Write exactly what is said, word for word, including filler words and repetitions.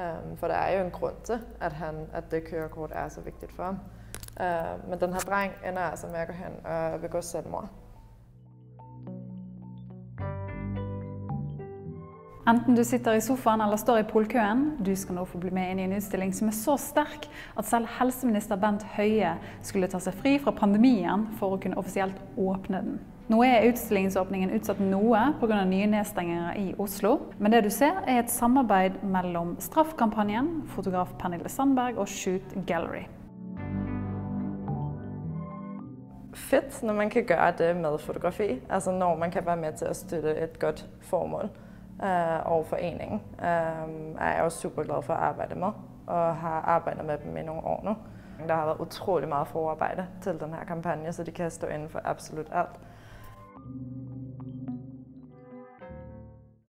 Um, for der er jo en grund til, at, han, at det kørekort er så vigtigt for ham. Uh, men den her dreng ender altså med at gå hen og begå selvmord. Enten du sitter i sofaen eller står i polkøen, du skal nå få bli med inn i en utstilling som er så sterk at selv helseminister Bent Høie skulle ta seg fri fra pandemien for å kunne offisielt åpne den. Nå er utstillingsåpningen utsatt noe pga. Nye nedstenginger i Oslo, men det du ser er et samarbeid mellom Straff-kampanjen, fotograf Pernille Sandberg og Shoot Gallery. Fedt, når man kan gøre det med fotografi, altså når man kan være med til at støtte et godt formål. Og foreningen er jeg også super glad for at arbejde med, og har arbejdet med dem i nogle år nu. Der har været utrolig meget forarbejde til den her kampagne, så de kan stå inden for absolut alt.